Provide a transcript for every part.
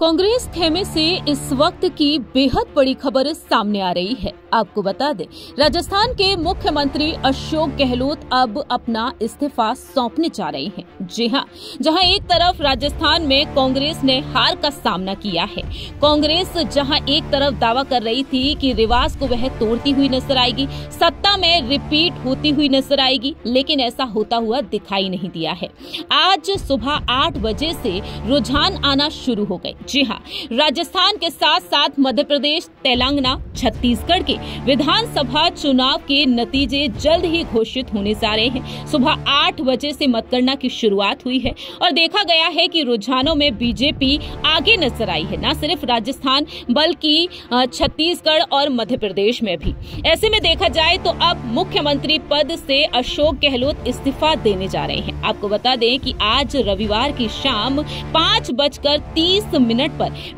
कांग्रेस खेमे से इस वक्त की बेहद बड़ी खबर सामने आ रही है। आपको बता दें, राजस्थान के मुख्यमंत्री अशोक गहलोत अब अपना इस्तीफा सौंपने जा रहे हैं। जी हां, जहां एक तरफ राजस्थान में कांग्रेस ने हार का सामना किया है। कांग्रेस जहां एक तरफ दावा कर रही थी कि रिवाज को वह तोड़ती हुई नजर आएगी, सत्ता में रिपीट होती हुई नजर आएगी, लेकिन ऐसा होता हुआ दिखाई नहीं दिया है। आज सुबह 8 बजे से रुझान आना शुरू हो गए। जी हाँ, राजस्थान के साथ साथ मध्य प्रदेश, तेलंगाना, छत्तीसगढ़ के विधानसभा चुनाव के नतीजे जल्द ही घोषित होने जा रहे हैं। सुबह 8 बजे से मतगणना की शुरुआत हुई है और देखा गया है कि रुझानों में बीजेपी आगे नजर आई है, न सिर्फ राजस्थान बल्कि छत्तीसगढ़ और मध्य प्रदेश में भी। ऐसे में देखा जाए तो अब मुख्यमंत्री पद से अशोक गहलोत इस्तीफा देने जा रहे हैं। आपको बता दें कि आज रविवार की शाम 5:30 पर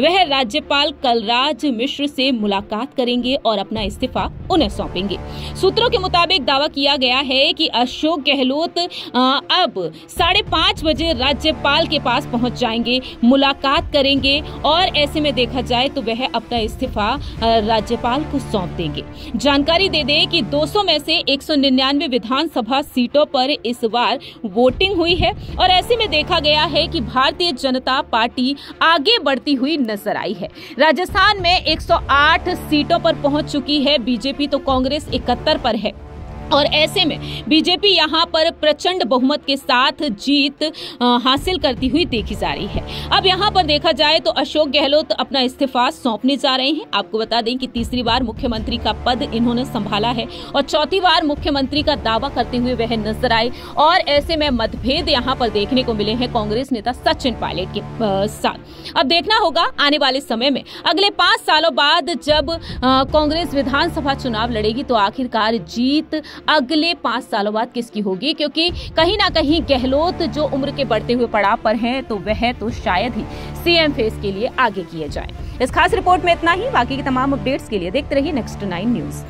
वह राज्यपाल कलराज मिश्र से मुलाकात करेंगे और अपना इस्तीफा उन्हें सौंपेंगे। सूत्रों के मुताबिक दावा किया गया है कि अशोक गहलोत अब 5:30 बजे राज्यपाल के पास पहुंच जाएंगे, मुलाकात करेंगे और ऐसे में देखा जाए तो वह अपना इस्तीफा राज्यपाल को सौंप देंगे। जानकारी दे दें कि 200 में से 199 विधानसभा सीटों पर इस बार वोटिंग हुई है और ऐसे में देखा गया है कि भारतीय जनता पार्टी आगे बढ़ती हुई नजर आई है। राजस्थान में 108 सीटों पर पहुंच चुकी है बीजेपी, तो कांग्रेस 71 पर है और ऐसे में बीजेपी यहां पर प्रचंड बहुमत के साथ जीत हासिल करती हुई देखी जा रही है। अब यहां पर देखा जाए तो अशोक गहलोत अपना इस्तीफा सौंपने जा रहे हैं। आपको बता दें कि तीसरी बार मुख्यमंत्री का पद इन्होंने संभाला है और चौथी बार मुख्यमंत्री का दावा करते हुए वह नजर आए और ऐसे में मतभेद यहां पर देखने को मिले हैं कांग्रेस नेता सचिन पायलट के साथ। अब देखना होगा आने वाले समय में, अगले 5 सालों बाद जब कांग्रेस विधानसभा चुनाव लड़ेगी तो आखिरकार जीत अगले 5 सालों बाद किसकी होगी, क्योंकि कहीं ना कहीं गहलोत जो उम्र के बढ़ते हुए पड़ाव पर हैं तो वह तो शायद ही सीएम फेस के लिए आगे किए जाएं। इस खास रिपोर्ट में इतना ही। बाकी के तमाम अपडेट्स के लिए देखते रहिए नेक्स्ट9 न्यूज़।